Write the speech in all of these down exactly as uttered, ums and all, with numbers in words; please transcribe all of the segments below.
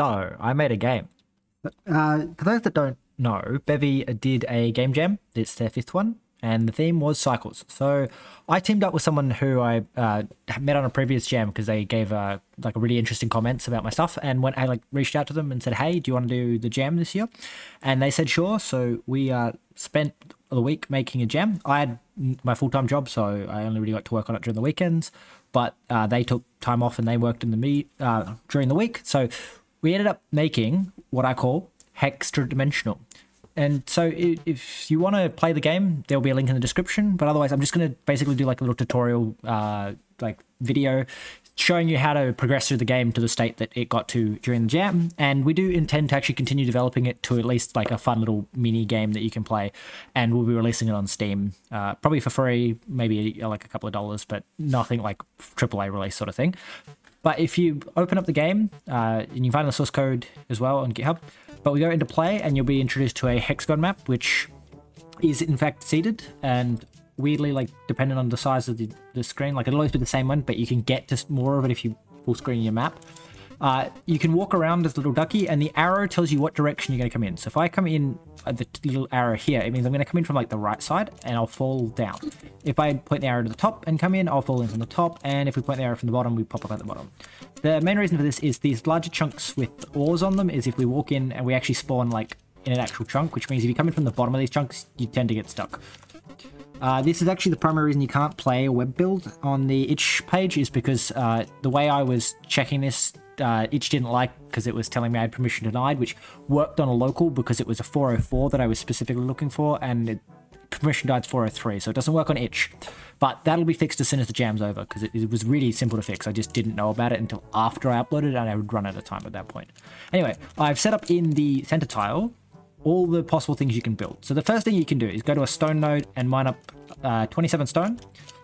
So I made a game. Uh, for those that don't know, Bevy did a game jam. It's their fifth one, and the theme was cycles. So I teamed up with someone who I uh, met on a previous jam because they gave uh, like a really interesting comments about my stuff, and when I like reached out to them and said, "Hey, do you want to do the jam this year?" And they said, "Sure." So we uh, spent the week making a jam. I had my full-time job, so I only really got to work on it during the weekends, but uh, they took time off and they worked in the me uh, during the week. So we ended up making what I call Hextra Dimensional. And so if you want to play the game, there'll be a link in the description, but otherwise I'm just going to basically do like a little tutorial uh, like video showing you how to progress through the game to the state that it got to during the jam. And we do intend to actually continue developing it to at least like a fun little mini game that you can play, and we'll be releasing it on Steam uh, probably for free, maybe like a couple of dollars, but nothing like triple A release sort of thing. But if you open up the game, uh, and you can find the source code as well on GitHub, but we go into play and you'll be introduced to a hexagon map, which is in fact seeded, and weirdly, like depending on the size of the, the screen, like it'll always be the same one, but you can get to more of it if you full screen your map. Uh, you can walk around as a little ducky, and the arrow tells you what direction you're going to come in. So if I come in uh, the little arrow here, it means I'm going to come in from like the right side and I'll fall down. If I point the arrow to the top and come in, I'll fall in from the top. And if we point the arrow from the bottom, we pop up at the bottom. The main reason for this is these larger chunks with ores on them is if we walk in and we actually spawn like in an actual chunk, which means if you come in from the bottom of these chunks, you tend to get stuck. Uh, this is actually the primary reason you can't play a web build on the Itch page, is because uh, the way I was checking this, Uh, Itch didn't like, because it was telling me I had permission denied, which worked on a local because it was a four oh four that I was specifically looking for, and it, permission denied is four oh three, so it doesn't work on Itch. But that'll be fixed as soon as the jam's over, because it, it was really simple to fix. I just didn't know about it until after I uploaded, and I would run out of time at that point. Anyway, I've set up in the center tile all the possible things you can build. So the first thing you can do is go to a stone node and mine up uh, twenty-seven stone.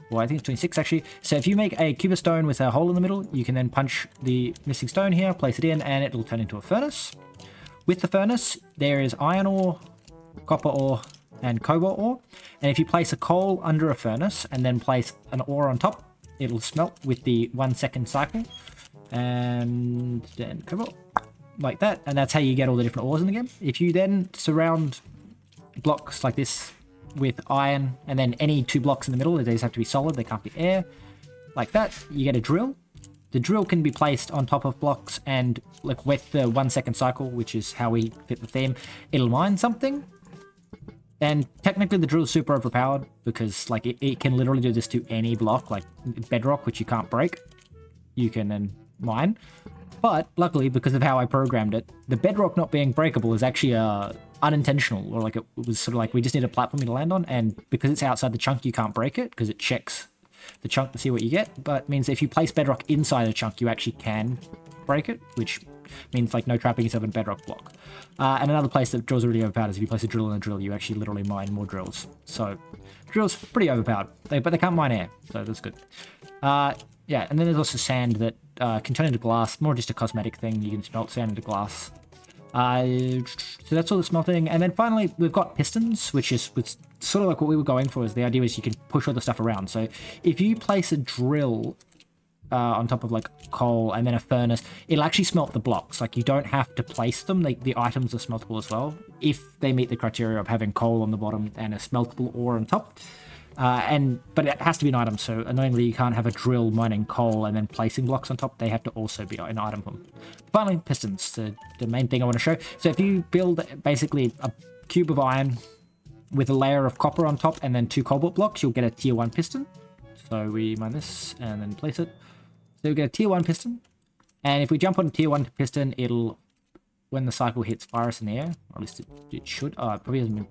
Well, I think it's twenty-six actually. So if you make a cube of stone with a hole in the middle, you can then punch the missing stone here, place it in, and it'll turn into a furnace. With the furnace, there is iron ore, copper ore, and cobalt ore. And if you place a coal under a furnace and then place an ore on top, it'll smelt with the one second cycle. And then cobalt, like that. And that's how you get all the different ores in the game. If you then surround blocks like this with iron, and then any two blocks in the middle, they just have to be solid, they can't be air, like that, you get a drill. The drill can be placed on top of blocks, and like with the one second cycle, which is how we fit the theme, it'll mine something. And technically the drill is super overpowered, because like it, it can literally do this to any block, like bedrock, which you can't break, you can then mine. But luckily, because of how I programmed it, the bedrock not being breakable is actually uh, unintentional, or like it was sort of like we just need a platform to land on, and because it's outside the chunk, you can't break it because it checks the chunk to see what you get. But it means if you place bedrock inside a chunk, you actually can break it, which means like no trapping yourself in bedrock block. Uh, and another place that drills are really overpowered is if you place a drill in a drill, you actually literally mine more drills. So drills pretty overpowered, they, but they can't mine air, so that's good. Uh, yeah, and then there's also sand that Uh, can turn into glass, more just a cosmetic thing, you can smelt sand into glass. Uh, so that's all the smelting. And then finally, we've got pistons, which is which sort of like what we were going for, is the idea is you can push all the stuff around. So if you place a drill uh, on top of like coal and then a furnace, it'll actually smelt the blocks. Like you don't have to place them, they, the items are smeltable as well, if they meet the criteria of having coal on the bottom and a smeltable ore on top. Uh, and but it has to be an item, so annoyingly you can't have a drill mining coal and then placing blocks on top, they have to also be an item for them. Finally, pistons, the, the main thing I want to show. So if you build basically a cube of iron with a layer of copper on top and then two cobalt blocks, you'll get a tier one piston. So we mine this and then place it. So we get a tier one piston, and if we jump on a tier one piston, it'll, when the cycle hits, fire us in the air, or at least it, it should. Oh, it probably hasn't been.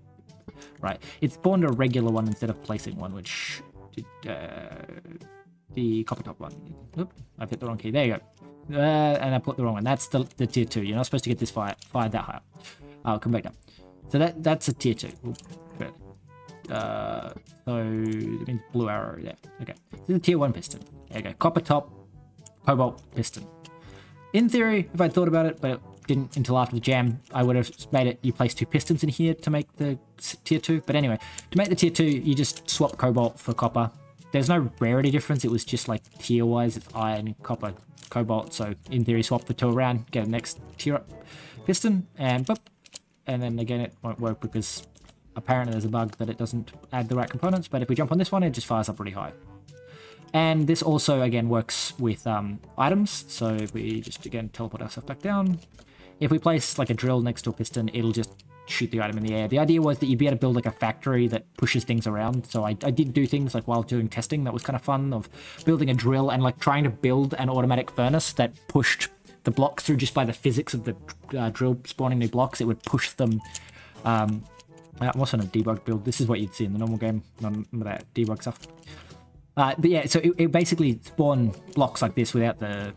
Right, it spawned a regular one instead of placing one, which did, uh, the copper top one. Oop, I hit the wrong key. There you go. Uh, and I put the wrong one. That's the, the tier two. You're not supposed to get this fire fired that high up. I'll come back down. So that that's a tier two. Oop, uh, so it means blue arrow there. Okay, this is a tier one piston. There you go. Copper top, cobalt piston. In theory, if I thought about it, but it didn't until after the jam, I would have made it, you place two pistons in here to make the tier two, but anyway, to make the tier two, you just swap cobalt for copper, There's no rarity difference, it was just like tier wise, it's iron, copper, cobalt, so in theory swap the two around, get the next tier up piston, and boop, and then again it won't work because apparently there's a bug that it doesn't add the right components, but if we jump on this one it just fires up really high. And this also again works with um, items, so if we just again teleport ourselves back down, if we place like a drill next to a piston it'll just shoot the item in the air. The idea was that you'd be able to build like a factory that pushes things around, so I, I did do things like while doing testing that was kind of fun, of building a drill and like trying to build an automatic furnace that pushed the blocks through just by the physics of the uh, drill spawning new blocks. It would push them. Um, I'm also in a debug build, this is what you'd see in the normal game, none of that debug stuff. Uh, but yeah, so it, it basically spawned blocks like this without the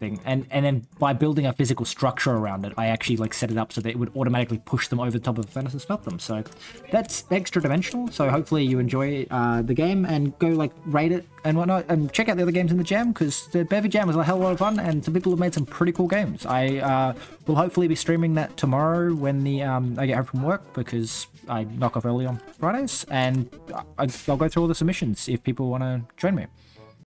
thing, and and then by building a physical structure around it I actually like set it up so that it would automatically push them over the top of the furnace and smelt them. So that's Hextra Dimensional, so hopefully you enjoy uh the game, and go like rate it and whatnot, and check out the other games in the jam, because the Bevy jam was a hell of a lot of fun and some people have made some pretty cool games. I uh will hopefully be streaming that tomorrow when the um I get home from work, because I knock off early on Fridays, and I'll go through all the submissions if people want to join me.